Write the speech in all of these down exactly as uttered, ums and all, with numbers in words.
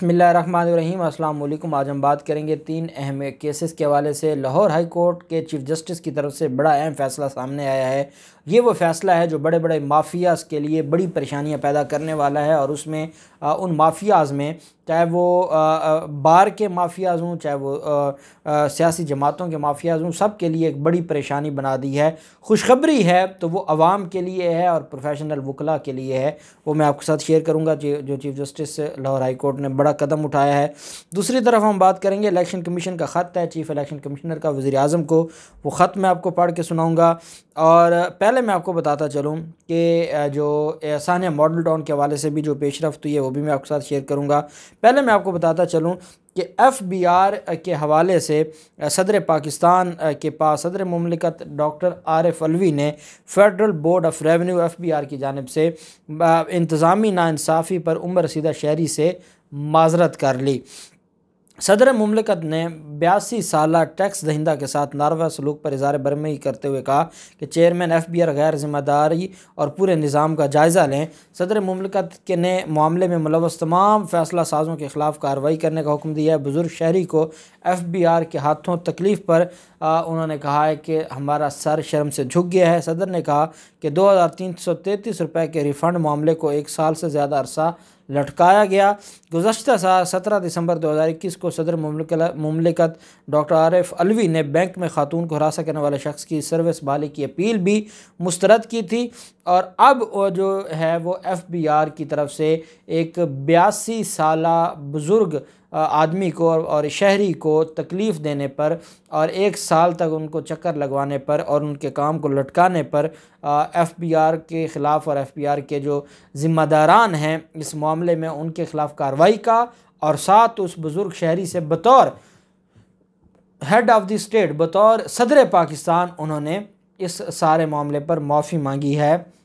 बिस्मिल्लाहिर्रहमानिर्रहीम अस्सलाम वालेकुम। आज हम बात करेंगे तीन अहम केसेस के हवाले से। लाहौर हाई कोर्ट के चीफ जस्टिस की तरफ से बड़ा अहम फैसला सामने आया है। ये वो फैसला है जो बड़े बड़े माफियाज़ के लिए बड़ी परेशानियां पैदा करने वाला है, और उसमें आ, उन माफियाज़ में चाहे वो आ, आ, बार के माफियाज़ हों, चाहे वो आ, आ, सियासी जमातों के माफियाज़ हों, सब के लिए एक बड़ी परेशानी बना दी है। खुशखबरी है तो वो आवाम के लिए है और प्रोफेशनल वकला के लिए है। वो मैं आपके साथ शेयर करूँगा जो chief justice Lahore high court ने बड़ा कदम उठाया है। दूसरी तरफ हम बात करेंगे इलेक्शन कमीशन का ख़त है चीफ इलेक्शन कमिश्नर का वज़ीर आज़म को, वो ख़त मैं आपको पढ़ के सुनाऊँगा। और पहले मैं आपको बताता चलूँ कि जो एहसान मॉडल टाउन के हवाले से भी जो पेशरफ्त हुई है वो भी मैं आपके साथ शेयर करूँगा। पहले मैं आपको बताता चलूँ कि एफ़ बी आर के हवाले से सदर पाकिस्तान के पास सदर मुमलिकत डॉक्टर आरिफ अलवी ने federal board of revenue F B R की जानिब से इंतज़ामी नाइंसाफ़ी पर उम्र रसीदा शहरी से माजरत कर ली। सदर मुमलिकत ने बयासी साला टैक्स दहिंदा के साथ नारवा सलूक पर इज़ार बरमई करते हुए कहा कि चेयरमैन एफ़ बी आर गैर जिम्मेदारी और पूरे निज़ाम का जायज़ा लें। सदर मुमलिकत के ने मामले में मुलवस तमाम फ़ैसला साजों के ख़िलाफ़ कार्रवाई करने का हुक्म दिया है। बुज़ुर्ग शहरी को एफ़ बी आर के हाथों तकलीफ़ पर आ, उन्होंने कहा है कि हमारा सर शर्म से झुक गया है। सदर ने कहा कि दो हज़ार तीन सौ तैंतीस रुपये के रिफ़ंड मामले को एक साल से ज़्यादा अरसा लटकाया गया। गुज़श्ता साल सत्रह दिसंबर दो हज़ार इक्कीस को सदर मुमलिकत डॉक्टर आरिफ अलवी ने बैंक में खातून को हरासा करने वाले शख्स की सर्विस बहाली की अपील भी मुस्तरद की थी, और अब जो है वो एफ़ बी आर की तरफ से एक बयासी साला बुज़ुर्ग आदमी को और शहरी को तकलीफ़ देने पर और एक साल तक उनको चक्कर लगवाने पर और उनके काम को लटकाने पर एफ़ बी आर के ख़िलाफ़ और एफ़ बी आर के जो ज़िम्मेदारान हैं इस मामले में उनके ख़िलाफ़ कार्रवाई का, और साथ उस बुज़ुर्ग शहरी से बतौर हेड ऑफ़ द स्टेट, बतौर सदर पाकिस्तान उन्होंने इस सारे मामले पर माफ़ी मांगी है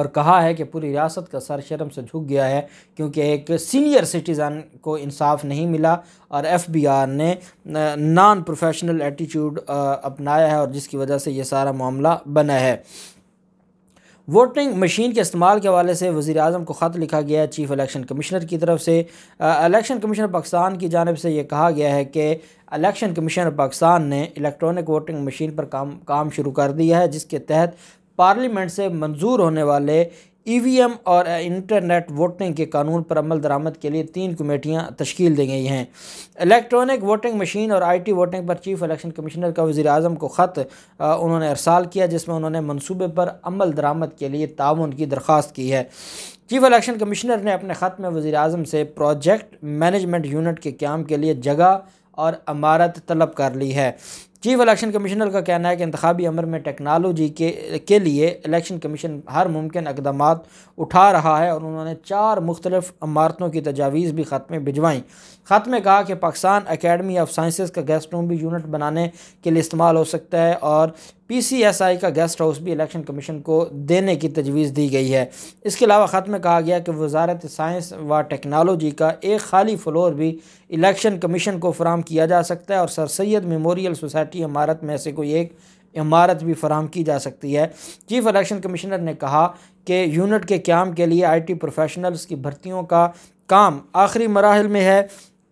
और कहा है कि पूरी रियासत का सर शर्म से झुक गया है, क्योंकि एक सीनियर सिटीज़न को इंसाफ नहीं मिला और एफ़ बी आर ने नॉन प्रोफेशनल एटीट्यूड अपनाया है, और जिसकी वजह से ये सारा मामला बना है। वोटिंग मशीन के इस्तेमाल के हवाले से वज़ीर आज़म को ख़त लिखा गया है चीफ़ इलेक्शन कमिश्नर की तरफ से। इलेक्शन कमीशन पाकिस्तान की जानिब से ये कहा गया है कि इलेक्शन कमीशन पाकिस्तान ने इलेक्ट्रॉनिक वोटिंग मशीन पर काम काम शुरू कर दिया है, जिसके तहत पार्लियामेंट से मंजूर होने वाले ई वी एम और इंटरनेट वोटिंग के कानून पर अमल दरामद के लिए तीन कमेटियाँ तश्कील दी गई हैं। इलेक्ट्रॉनिक वोटिंग मशीन और आई टी वोटिंग पर चीफ़ इलेक्शन कमिश्नर का वज़ीर आज़म को ख़त उन्होंने अरसाल किया, जिसमें उन्होंने मनसूबे पर अमल दरामद के लिए ताउन की दरख्वास्त की है। चीफ़ इलेक्शन कमिश्नर ने अपने ख़त में वज़ीर आज़म से प्रोजेक्ट मैनेजमेंट यूनिट के क़याम के लिए जगह और अमारत तलब कर ली है। चीफ इलेक्शन कमिश्नर का कहना है कि इंतखाबी अमर में टेक्नोलॉजी के के लिए इलेक्शन कमीशन हर मुमकिन इकदाम उठा रहा है, और उन्होंने चार मुख्तलिफ इमारतों की तजावीज़ भी ख़त में भिजवाईं। ख़त में कहा कि पाकिस्तान अकेडमी ऑफ साइंसेस का गेस्ट रूम भी यूनिट बनाने के लिए इस्तेमाल हो सकता है, और पी सी एस आई का गेस्ट हाउस भी इलेक्शन कमीशन को देने की तजवीज़ दी गई है। इसके अलावा ख़त में कहा गया कि वजारत साइंस व टेक्नोलॉजी का एक खाली फ्लोर भी इलेक्शन कमीशन को फराहम किया जा सकता है, और सर सैयद मेमोरियल सोसाइटी इमारत में ऐसे कोई एक इमारत भी फराहम की जा सकती है। चीफ़ इलेक्शन कमिश्नर ने कहा कि यूनिट के क़याम के लिए आई टी प्रोफेशनल्स की भर्तियों का काम आखिरी मराहल में है।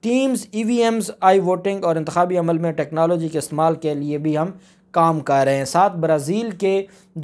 Teams, E V Ms, I voting और इंतखाबी अमल में टेक्नोलॉजी के इस्तेमाल के लिए भी हम काम कर रहे हैं। साथ ब्राज़ील के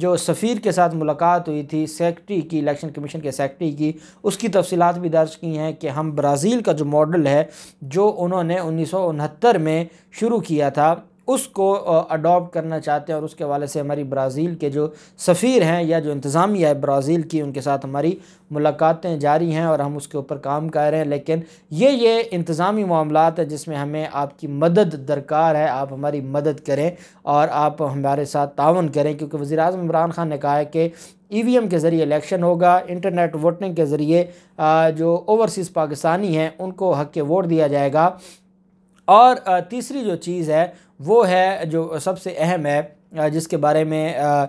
जो सफ़ीर के साथ मुलाकात हुई थी सेक्रेटरी की, इलेक्शन कमीशन के सेक्रेटरी की, उसकी तफसीलात भी दर्ज की हैं कि हम ब्राज़ील का जो मॉडल है जो उन्होंने उन्नीस सौ उनहत्तर में शुरू किया था उसको अडॉप्ट करना चाहते हैं, और उसके हवाले से हमारी ब्राज़ील के जो सफ़ीर हैं या जो इंतज़ामिया है ब्राज़ील की उनके साथ हमारी मुलाकातें जारी हैं और हम उसके ऊपर काम कर रहे हैं। लेकिन ये ये इंतज़ामी मामलात है जिसमें हमें आपकी मदद दरकार है, आप हमारी मदद करें और आप हमारे साथ ताउन करें, क्योंकि वज़ीर आज़म इमरान ख़ान ने कहा है कि ई वी एम के ज़रिए इलेक्शन होगा, इंटरनेट वोटिंग के ज़रिए जो ओवरसीज़ पाकिस्तानी हैं उनको हक़ के वोट दिया जाएगा, और तीसरी जो चीज़ है वो है जो सबसे अहम है जिसके बारे में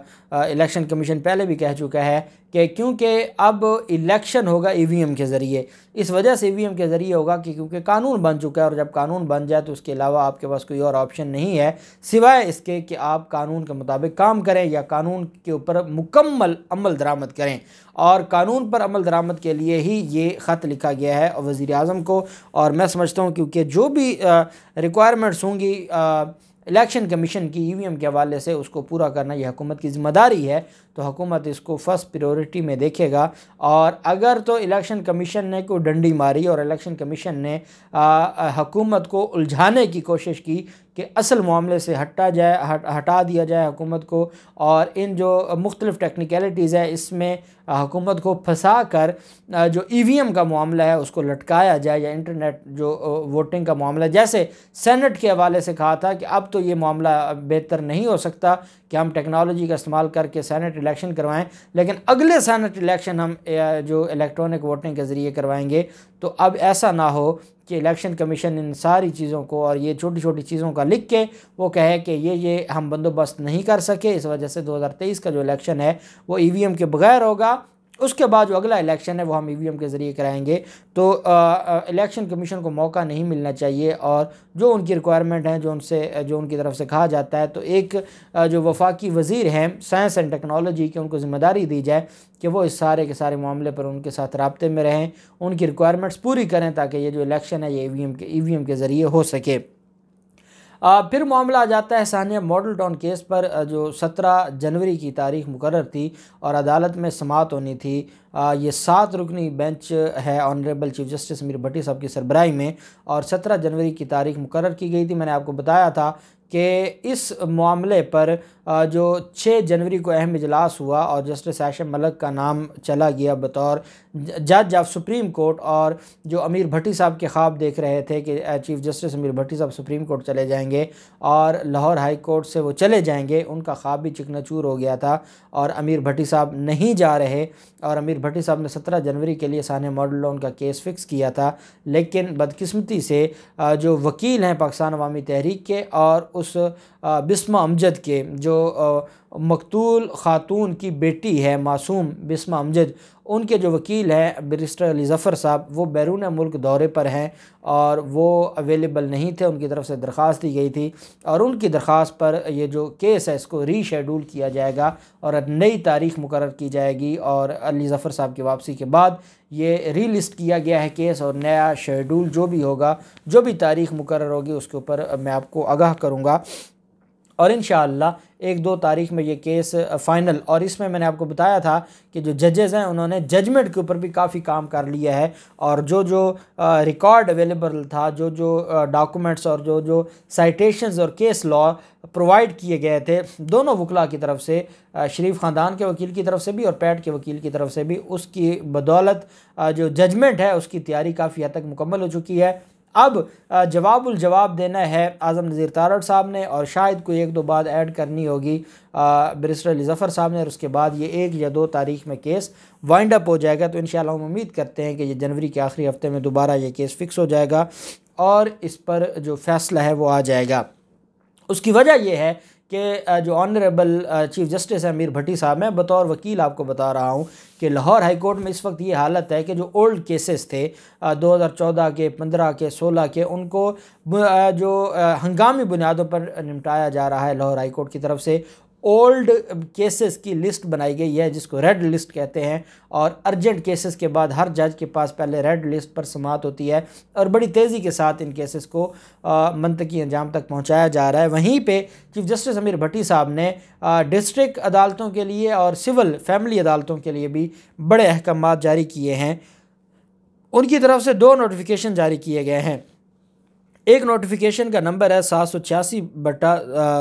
इलेक्शन कमीशन पहले भी कह चुका है कि क्योंकि अब इलेक्शन होगा ईवीएम के ज़रिए, इस वजह से ईवीएम के ज़रिए होगा कि क्योंकि कानून बन चुका है और जब कानून बन जाए तो उसके अलावा आपके पास कोई और ऑप्शन नहीं है सिवाय इसके कि आप कानून के मुताबिक काम करें या कानून के ऊपर मुकम्मल अमल दरामद करें। और कानून पर अमल दरामद के लिए ही ये ख़त लिखा गया है वज़ीर आज़म को। और मैं समझता हूँ क्योंकि जो भी रिक्वायरमेंट्स होंगी इलेक्शन कमीशन की ईवीएम के हवाले से उसको पूरा करना यह हुकूमत की ज़िम्मेदारी है, तो हुकूमत इसको फर्स्ट प्रायोरिटी में देखेगा। और अगर तो इलेक्शन कमीशन ने कोई डंडी मारी और इलेक्शन कमीशन ने हुकूमत को उलझाने की कोशिश की कि असल मामले से हटा जाए हट, हटा दिया जाए हुकूमत को, और इन जो मुख्तलिफ़ टेक्निकलिटीज़ है इसमें हुकूमत को फंसा कर जो ईवीएम का मामला है उसको लटकाया जाए या इंटरनेट जो वोटिंग का मामला, जैसे सेनेट के हवाले से कहा था कि अब तो ये मामला बेहतर नहीं हो सकता कि हम टेक्नोलॉजी का इस्तेमाल करके सेनेट इलेक्शन करवाएं, लेकिन अगले सेनेट इलेक्शन हम जो इलेक्ट्रॉनिक वोटिंग के ज़रिए करवाएंगे। तो अब ऐसा ना हो कि इलेक्शन कमीशन इन सारी चीज़ों को और ये छोटी छोटी चीज़ों का लिख के वो कहे कि ये ये हम बंदोबस्त नहीं कर सके, इस वजह से दो हज़ार तेईस का जो इलेक्शन है वो ईवीएम के बगैर होगा, उसके बाद जो अगला इलेक्शन है वो हम ईवीएम के ज़रिए कराएंगे। तो इलेक्शन कमीशन को मौका नहीं मिलना चाहिए और जो उनकी रिक्वायरमेंट है जो उनसे जो उनकी तरफ से कहा जाता है, तो एक आ, जो वफाकी वज़ीर हैं साइंस एंड टेक्नोलॉजी के उनको ज़िम्मेदारी दी जाए कि वो इस सारे के सारे मामले पर उनके साथ राब्ते में रहें, उनकी रिक्वायरमेंट्स पूरी करें ताकि ये जो इलेक्शन है ये ईवीएम के ईवीएम के ज़रिए हो सके। आ, फिर मामला आ जाता है सानिया मॉडल टाउन केस पर, जो सत्रह जनवरी की तारीख मुकर्रर थी और अदालत में समाअत होनी थी। आ, ये सात रुकनी बेंच है honourable chief justice Amir Bhatti साहब की सरबराही में, और सत्रह जनवरी की तारीख मुकर्रर की गई थी। मैंने आपको बताया था कि इस मामले पर जो छः जनवरी को अहम इजलास हुआ और जस्टिस आशा मलिक का नाम चला गया बतौर जज ऑफ सुप्रीम कोर्ट, और जो अमीर भट्टी साहब के ख्वाब देख रहे थे कि चीफ जस्टिस अमीर भट्टी साहब सुप्रीम कोर्ट चले जाएंगे और लाहौर हाई कोर्ट से वो चले जाएंगे, उनका ख्वाब भी चिकनाचूर हो गया था और अमीर भट्टी साहब नहीं जा रहे। और अमीर भट्टी साहब ने सत्रह जनवरी के लिए सानिया मॉडल टाउन का केस फ़िक्स किया था, लेकिन बदकिस्मती से जो वकील हैं पाकिस्तान अवामी तहरीक के और उस बिस्मा अमजद के जो मकतूल खातून की बेटी है मासूम बिस्मा अमजद, उनके जो वकील हैं बैरिस्टर अली ज़फ़र साहब वो बैरून मुल्क दौरे पर हैं और वो अवेलेबल नहीं थे। उनकी तरफ से दरख्वास्त दी गई थी और उनकी दरख्वास्त पर ये जो केस है इसको रीशेड्यूल किया जाएगा और नई तारीख़ मुकर्रर की जाएगी, और अली ज़फ़र साहब की वापसी के बाद ये रीलिस्ट किया गया है केस, और नया शेड्यूल जो भी होगा जो भी तारीख़ मुकर्रर होगी उसके ऊपर मैं आपको आगाह करूँगा। और इंशाअल्लाह एक दो तारीख में ये केस फ़ाइनल, और इसमें मैंने आपको बताया था कि जो जजेज़ हैं उन्होंने जजमेंट के ऊपर भी काफ़ी काम कर लिया है, और जो जो रिकॉर्ड अवेलेबल था जो जो डॉक्यूमेंट्स और जो जो साइटेशंस और केस लॉ प्रोवाइड किए गए थे दोनों वकला की तरफ से, शरीफ ख़ानदान के वकील की तरफ से भी और पैट के वकील की तरफ से भी, उसकी बदौलत जो जजमेंट है उसकी तैयारी काफ़ी हद तक मुकम्मल हो चुकी है। अब जवाबुल जवाब देना है आज़म नज़ी तारड़ साहब ने, और शायद कोई एक दो बात ऐड करनी होगी बैरिस्टर अली ज़फ़र साहब ने, और उसके बाद ये एक या दो तारीख में केस वाइंड अप हो जाएगा। तो इंशाल्लाह हम उम्मीद करते हैं कि ये जनवरी के आखिरी हफ़्ते में दोबारा ये केस फिक्स हो जाएगा और इस पर जो फ़ैसला है वो आ जाएगा। उसकी वजह यह है कि जो honourable chief justice Amir Bhatti साहब, मैं बतौर वकील आपको बता रहा हूँ कि लाहौर हाई कोर्ट में इस वक्त ये हालत है कि जो ओल्ड केसेस थे दो हज़ार चौदह के, पंद्रह के, सोलह के, उनको जो हंगामी बुनियादों पर निपटाया जा रहा है। लाहौर हाई कोर्ट की तरफ से ओल्ड केसेस की लिस्ट बनाई गई है जिसको रेड लिस्ट कहते हैं, और अर्जेंट केसेस के बाद हर जज के पास पहले रेड लिस्ट पर समाअत होती है और बड़ी तेज़ी के साथ इन केसेस को मंतकी अंजाम तक पहुंचाया जा रहा है। वहीं पे चीफ जस्टिस अमीर भट्टी साहब ने डिस्ट्रिक्ट अदालतों के लिए और सिविल फैमिली अदालतों के लिए भी बड़े अहकाम जारी किए हैं। उनकी तरफ से दो नोटिफिकेशन जारी किए गए हैं, एक नोटिफिकेशन का नंबर है सात सौ छियासी बटा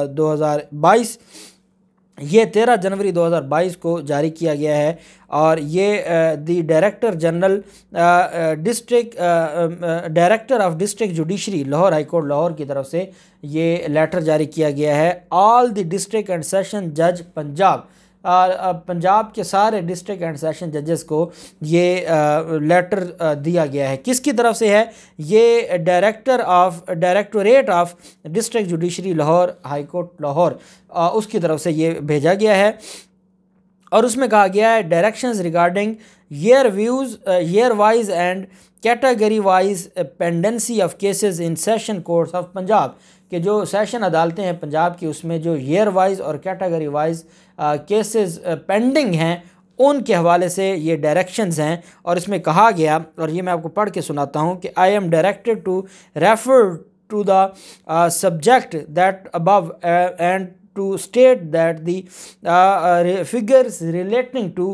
दो हज़ार बाईस, ये तेरह जनवरी दो हज़ार बाईस को जारी किया गया है, और ये the director general district director of district judiciary Lahore high court Lahore की तरफ से ये लेटर जारी किया गया है। All the district and session जज पंजाब पंजाब के सारे डिस्ट्रिक्ट एंड सेशन जजेस को ये लेटर दिया गया है। किसकी तरफ से है? ये director of directorate of district judiciary Lahore high court Lahore उसकी तरफ से ये भेजा गया है और उसमें कहा गया है directions regarding year wise year wise and category wise pendency of cases in session courts of Punjab, कि जो सेशन अदालतें हैं पंजाब की उसमें जो ईयर वाइज और कैटेगरी वाइज केसेस पेंडिंग हैं उनके हवाले से ये डायरेक्शंस हैं। और इसमें कहा गया, और ये मैं आपको पढ़ के सुनाता हूँ, कि I am directed to refer to the subject that above and to state that the uh, uh, figures relating to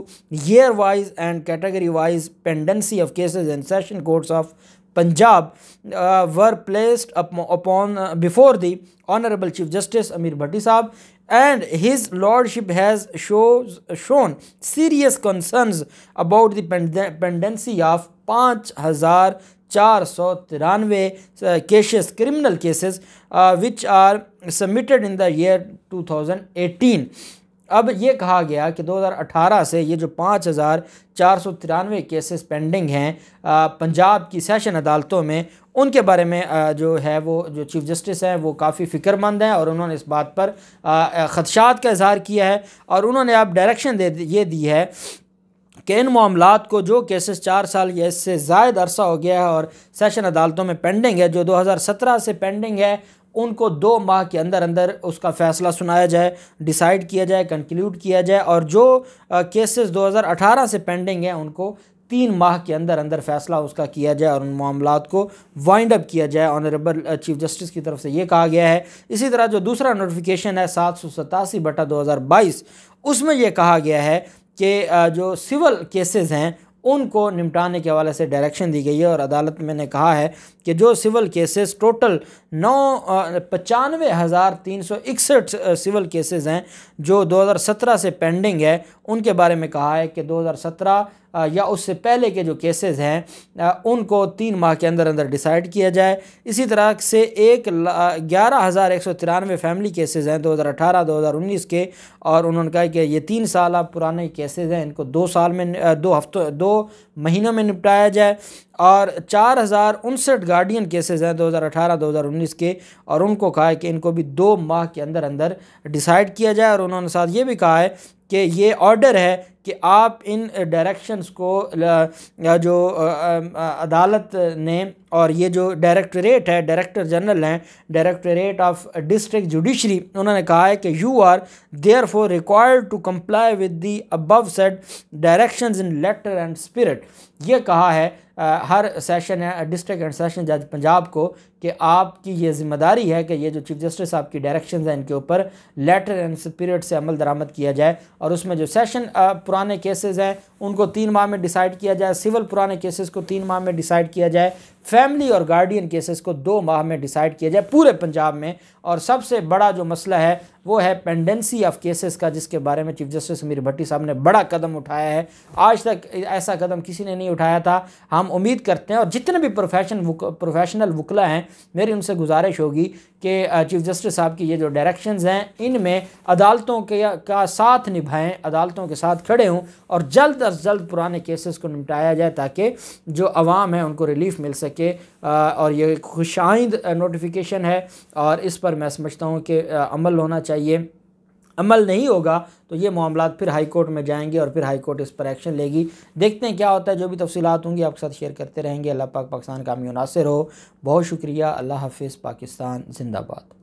year wise and category wise pendency of cases in session courts of Punjab uh, were placed up, upon uh, before the Honorable Chief Justice Amir Bhatti sahab, and his lordship has shows, shown serious concerns about the pend pendency of five thousand four hundred ninety-three cases, criminal cases uh, which are submitted in the year twenty eighteen। अब ये कहा गया कि दो हज़ार अठारह से ये जो पाँच हज़ार चार सौ तिरानवे केसेस पेंडिंग हैं पंजाब की सेशन अदालतों में, उनके बारे में जो है वो जो चीफ़ जस्टिस हैं वो काफ़ी फ़िक्रमंद हैं और उन्होंने इस बात पर ख़दशात का इजहार किया है। और उन्होंने आप डायरेक्शन दे ये दी है कि इन मामलात को जो केसेस चार साल या इससे ज़ायद अरसा हो गया है और सेशन अदालतों में पेंडिंग है, जो दो हज़ार सत्रह से पेंडिंग है, उनको दो माह के अंदर अंदर उसका फ़ैसला सुनाया जाए, डिसाइड किया जाए, कंक्लूड किया जाए। और जो केसेस दो हज़ार अठारह से पेंडिंग हैं उनको तीन माह के अंदर अंदर फैसला उसका किया जाए और उन मामलात को वाइंड अप किया जाए। ऑनरेबल चीफ जस्टिस की तरफ से ये कहा गया है। इसी तरह जो दूसरा नोटिफिकेशन है सात सौ सतासी बटा दो हज़ार बाईस उसमें यह कहा गया है कि जो सिविल केसेस हैं उनको निपटाने के हवाले से डायरेक्शन दी गई है। और अदालत में ने कहा है कि जो सिविल केसेस टोटल नौ पचानवे हज़ार तीन सौ इकसठ सिविल केसेस हैं जो दो हज़ार सत्रह से पेंडिंग है, उनके बारे में कहा है कि दो हज़ार सत्रह या उससे पहले के जो केसेस हैं उनको तीन माह के अंदर अंदर डिसाइड किया जाए। इसी तरह से एक ग्यारह हज़ार एक सौ तिरानवे फैमिली केसेस हैं दो हज़ार अठारह दो हज़ार उन्नीस के, और उन्होंने कहा कि ये तीन साल पुराने केसेस हैं, इनको दो साल में दो हफ्तों दो महीनों में निपटाया जाए। और चार हज़ार उनसठ गार्डियन केसेस हैं दो हज़ार अठारह दो हज़ार उन्नीस के, और उनको कहा है कि इनको भी दो माह के अंदर अंदर डिसाइड किया जाए। और उन्होंने साथ ये भी कहा है कि ये ऑर्डर है कि आप इन डायरेक्शंस को जो अदालत ने और ये जो डायरेक्टरेट है डायरेक्टर जनरल हैं डायरेक्टरेट ऑफ डिस्ट्रिक्ट जुडिशरी, उन्होंने कहा है कि you are there for required to comply with the above said directions in letter and spirit. ये कहा है आ, हर सेशन डिस्ट्रिक्ट एंड सेशन जज पंजाब को कि आपकी ये जिम्मेदारी है कि ये जो चीफ जस्टिस साहब की डायरेक्शंस हैं इनके ऊपर लेटर एंड स्पिरिट से अमल दरामद किया जाए। और उसमें जो सेशन पुराने केसेस हैं उनको तीन माह में डिसाइड किया जाए, सिविल पुराने केसेस को तीन माह में डिसाइड किया जाए, फैमिली और गार्डियन केसेस को दो माह में डिसाइड किया जाए पूरे पंजाब में। और सबसे बड़ा जो मसला है वो है पेंडेंसी ऑफ केसेस का, जिसके बारे में चीफ जस्टिस अमीर भट्टी साहब ने बड़ा कदम उठाया है। आज तक ऐसा कदम किसी ने नहीं उठाया था। हम उम्मीद करते हैं, और जितने भी प्रोफेशन वुक, प्रोफेशनल वकला हैं, मेरी उनसे गुजारिश होगी कि चीफ जस्टिस साहब की ये जो डायरेक्शंस हैं इनमें अदालतों के का साथ निभाएं, अदालतों के साथ खड़े हों और जल्द अज जल्द पुराने केसेस को निपटाया जाए ताकि जो आवाम है उनको रिलीफ मिल सके। और ये खुशाइंद नोटिफिकेशन है और इस पर मैं समझता हूँ कि अमल होना चाहिए। अमल नहीं होगा तो ये मामला फिर हाई कोर्ट में जाएंगे और फिर हाई कोर्ट इस पर एक्शन लेगी। देखते हैं क्या होता है। जो भी तफसीलात होंगी आपके साथ शेयर करते रहेंगे। अल्लाह पाक पाकिस्तान का कामयाब नासिर हो। बहुत शुक्रिया। अल्लाह हाफिज़। पाकिस्तान जिंदाबाद।